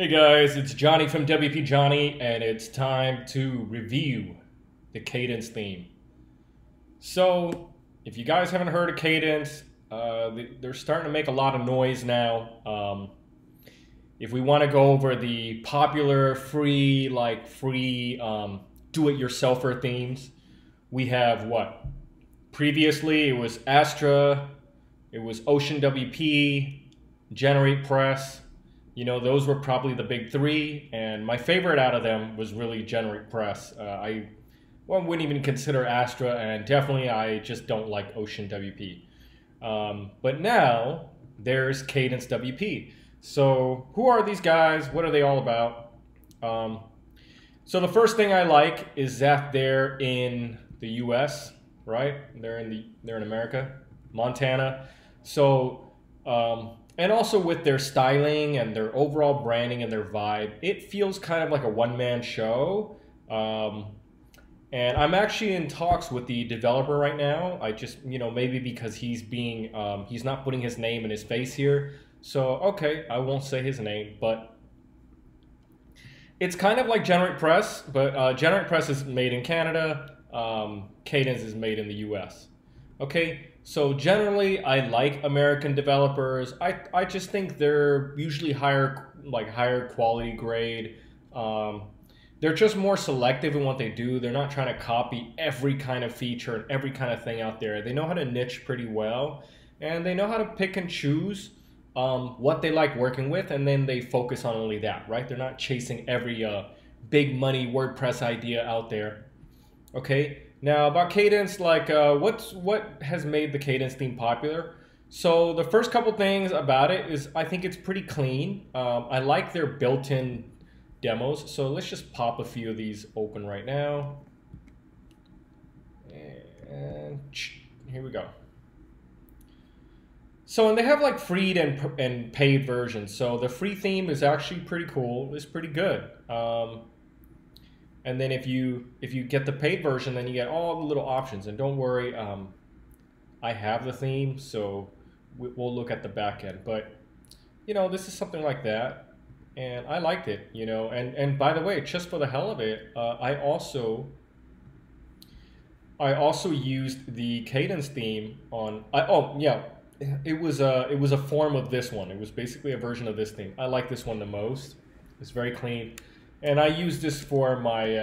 Hey guys, it's Johnny from WP Johnny, and it's time to review the Kadence theme. So, if you guys haven't heard of Kadence, they're starting to make a lot of noise now. If we want to go over the popular free do-it-yourselfer themes, we have what? Previously, it was Astra, it was OceanWP, GeneratePress. You know, those were probably the big three, and my favorite out of them was really GeneratePress. I wouldn't even consider Astra, and definitely I just don't like OceanWP. But now there's Kadence WP. So who are these guys? What are they all about? So the first thing I like is that they're in the U.S., right? They're in America, Montana. So. And also with their styling and their overall branding and their vibe, it feels kind of like a one-man show. And I'm actually in talks with the developer right now. I just, you know, maybe because he's being, he's not putting his name and his face here. So, okay, I won't say his name, but it's kind of like GeneratePress, but GeneratePress is made in Canada. Kadence is made in the US. Okay, so generally I like American developers. I just think they're usually higher quality grade. They're just more selective in what they do. They're not trying to copy every kind of feature and every kind of thing out there. They know how to niche pretty well, and they know how to pick and choose what they like working with, and then they focus on only that, right? They're not chasing every big money WordPress idea out there, okay? Now about Kadence, like what has made the Kadence theme popular? So the first couple things about it is I think it's pretty clean. I like their built-in demos. So let's just pop a few of these open right now. And here we go. So, and they have like free and paid versions. So the free theme is actually pretty cool. It's pretty good. And then if you get the paid version, then you get all the little options. And don't worry, I have the theme, so we'll look at the back end. But, you know, this is something like that, and I liked it, you know. And by the way, just for the hell of it, I also used the Kadence theme on. It was a form of this one. It was basically a version of this theme. I like this one the most. It's very clean. And I use this for my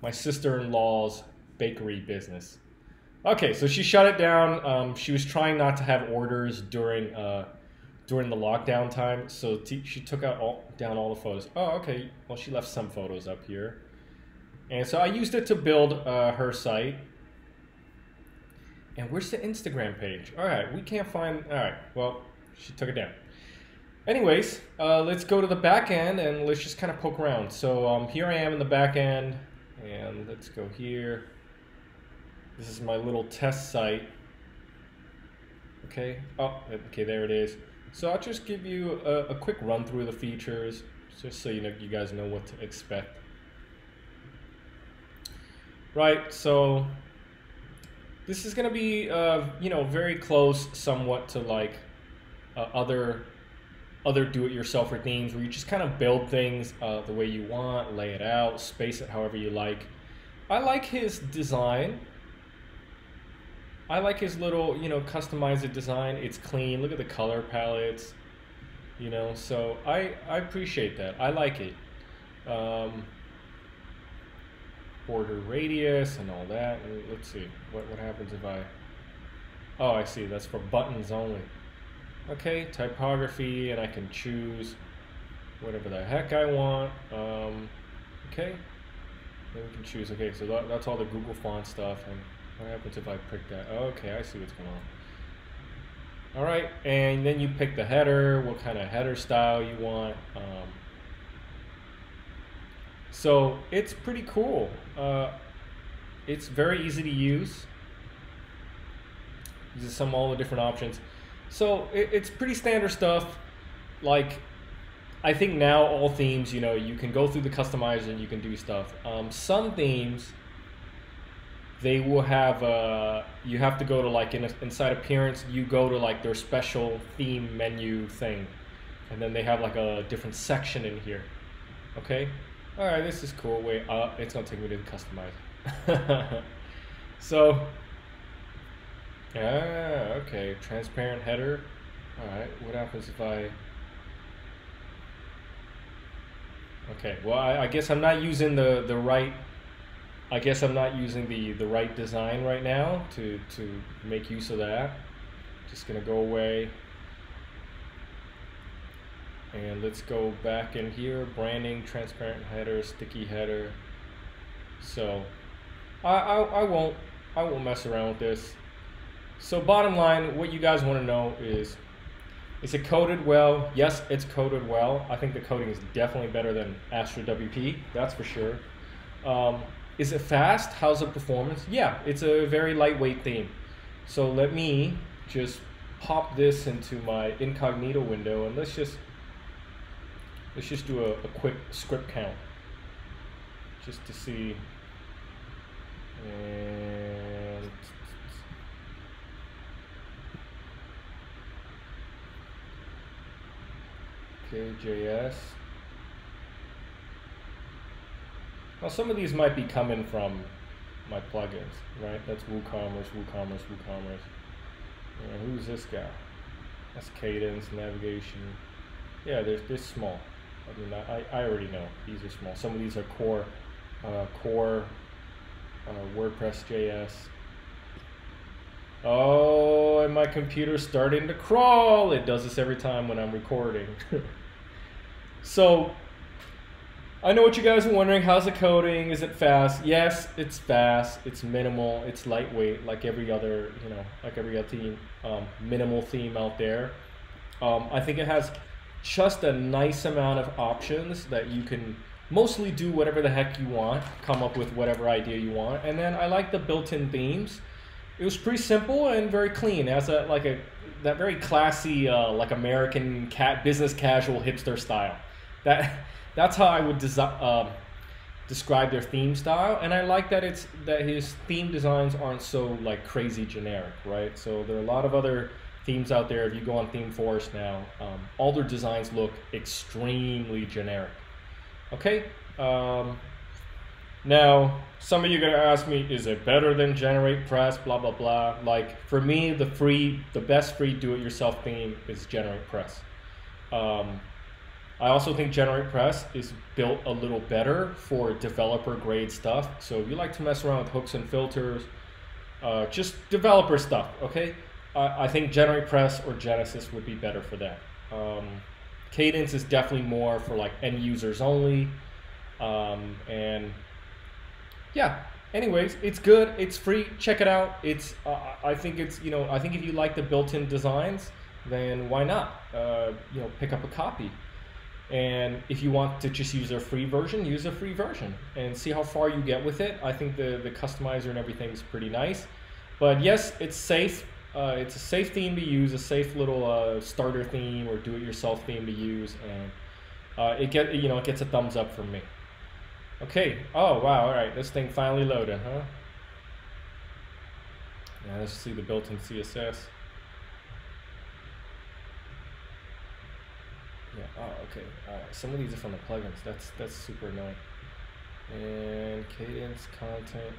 my sister-in-law's bakery business. Okay, so she shut it down. She was trying not to have orders during during the lockdown time, so she took out all the photos. Oh, okay. Well, she left some photos up here, and so I used it to build her site. And where's the Instagram page? All right, we can't find. All right, well, she took it down. Anyways, let's go to the back end and let's just kind of poke around. So here I am in the back end, and let's go here. This is my little test site. Okay, oh, okay, there it is. So I'll just give you a quick run through of the features, just so you know, you guys know what to expect. Right, so this is gonna be, you know, very close somewhat to like other do-it-yourselfer themes where you just kind of build things the way you want, lay it out, space it however you like. I like his design. I like his little, you know, customized design. It's clean. Look at the color palettes, you know, so I appreciate that. I like it. Border radius and all that. Let's see, what happens if I... Oh, I see, that's for buttons only. Okay, typography, and I can choose whatever the heck I want. Okay, then we can choose. Okay, so that's all the Google font stuff. And what happens if I pick that? Okay, I see what's going on. All right, and then you pick the header, what kind of header style you want. So it's pretty cool. It's very easy to use. These are all the different options. So it's pretty standard stuff. Like, I think now all themes, you know, you can go through the customizer and you can do stuff. Some themes, they will have, you have to go to like, inside appearance, you go to like their special theme menu thing. and then they have like a different section in here. Okay, all right, this is cool. Wait, it's gonna take me to customize. So yeah, okay, transparent header. All right, what happens if I, okay, well, I guess I'm not using the right, I guess I'm not using the right design right now to make use of that. Just gonna go away. And let's go back in here, branding, transparent header, sticky header. So I won't mess around with this. So bottom line, what you guys want to know is it coded well? Yes, it's coded well. I think the coding is definitely better than Astra WP, that's for sure. Is it fast? How's the performance? Yeah, it's a very lightweight theme. So let me just pop this into my incognito window, and let's just do a quick script count just to see. And KJS. Now some of these might be coming from my plugins, right? That's WooCommerce, WooCommerce, WooCommerce. Yeah, who's this guy? That's Kadence navigation. Yeah, they're small. I mean, I already know these are small. Some of these are core, WordPress JS. Oh, and my computer's starting to crawl. It does this every time when I'm recording. So, I know what you guys are wondering. How's the coding? Is it fast? Yes, it's fast. It's minimal. It's lightweight, like every other, you know, like every other theme, minimal theme out there. I think it has just a nice amount of options that you can mostly do whatever the heck you want, come up with whatever idea you want. And then I like the built-in themes. It was pretty simple and very clean, as a like a that very classy like American business casual hipster style. That's how I would describe their theme style. And I like that it's that his theme designs aren't so like crazy generic, right? So there are a lot of other themes out there. If you go on Theme Forest now, all their designs look extremely generic. Okay, now some of you are gonna ask me, is it better than GeneratePress? Blah blah blah. Like for me, the best free do-it-yourself theme is GeneratePress. I also think GeneratePress is built a little better for developer grade stuff. So if you like to mess around with hooks and filters, just developer stuff. Okay. I think GeneratePress or Genesis would be better for that. Kadence is definitely more for like end users only. And yeah, anyways, it's good. It's free. Check it out. It's, I think it's, you know, I think if you like the built-in designs, then why not, you know, pick up a copy. And if you want to just use a free version, use a free version and see how far you get with it. I think the customizer and everything is pretty nice, but yes, it's safe. It's a safe theme to use, a safe little starter theme or do-it-yourself theme to use, and it gets a thumbs up from me. Okay. Oh wow! All right, this thing finally loaded, huh? Now let's see the built-in CSS. Yeah. Oh, okay. Some of these are from the plugins. That's super annoying. And Kadence content.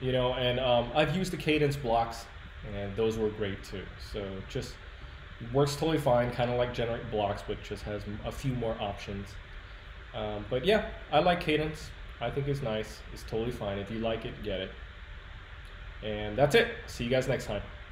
You know, and I've used the Kadence blocks, and those were great too. So just works totally fine, kind of like GenerateBlocks, but just has a few more options. But yeah, I like Kadence. I think it's nice. It's totally fine. If you like it, get it. And that's it. See you guys next time.